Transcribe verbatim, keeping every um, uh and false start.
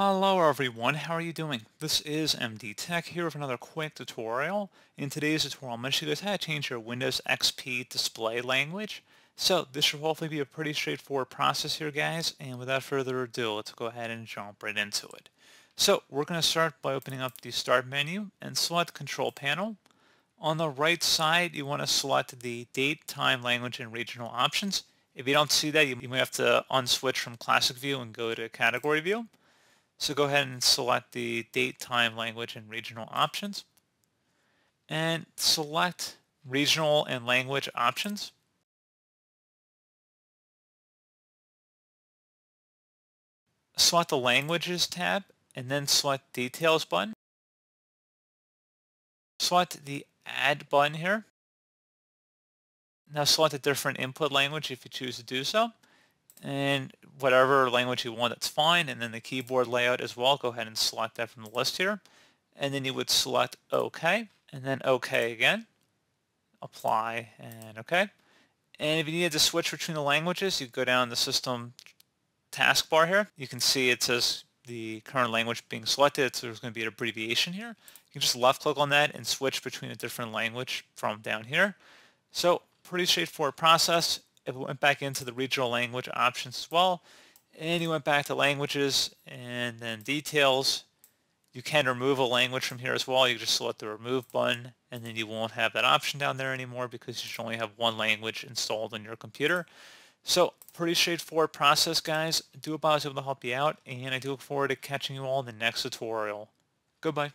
Hello everyone, how are you doing? This is M D Tech here with another quick tutorial. In today's tutorial, I'm going to show you guys how to change your Windows X P display language. So this should hopefully be a pretty straightforward process here, guys, and without further ado, let's go ahead and jump right into it. So we're going to start by opening up the Start menu and select Control Panel. On the right side, you want to select the Date, Time, Language, and Regional options. If you don't see that, you may have to unswitch from Classic View and go to Category View. So go ahead and select the Date, Time, Language, and Regional options. And select Regional and Language options. Select the Languages tab and then select Details button. Select the Add button here. Now select a different input language if you choose to do so. And whatever language you want, that's fine. And then the keyboard layout as well, go ahead and select that from the list here. And then you would select OK, and then OK again, Apply, and OK. And if you needed to switch between the languages, you go down the System taskbar here. You can see it says the current language being selected, so there's going to be an abbreviation here. You can just left-click on that and switch between a different language from down here. So pretty straightforward process. If we went back into the regional language options as well, and you went back to languages and then details, you can remove a language from here as well. You just select the remove button, and then you won't have that option down there anymore because you should only have one language installed on your computer. So pretty straightforward process, guys. I do hope I was able to help you out, and I do look forward to catching you all in the next tutorial. Goodbye.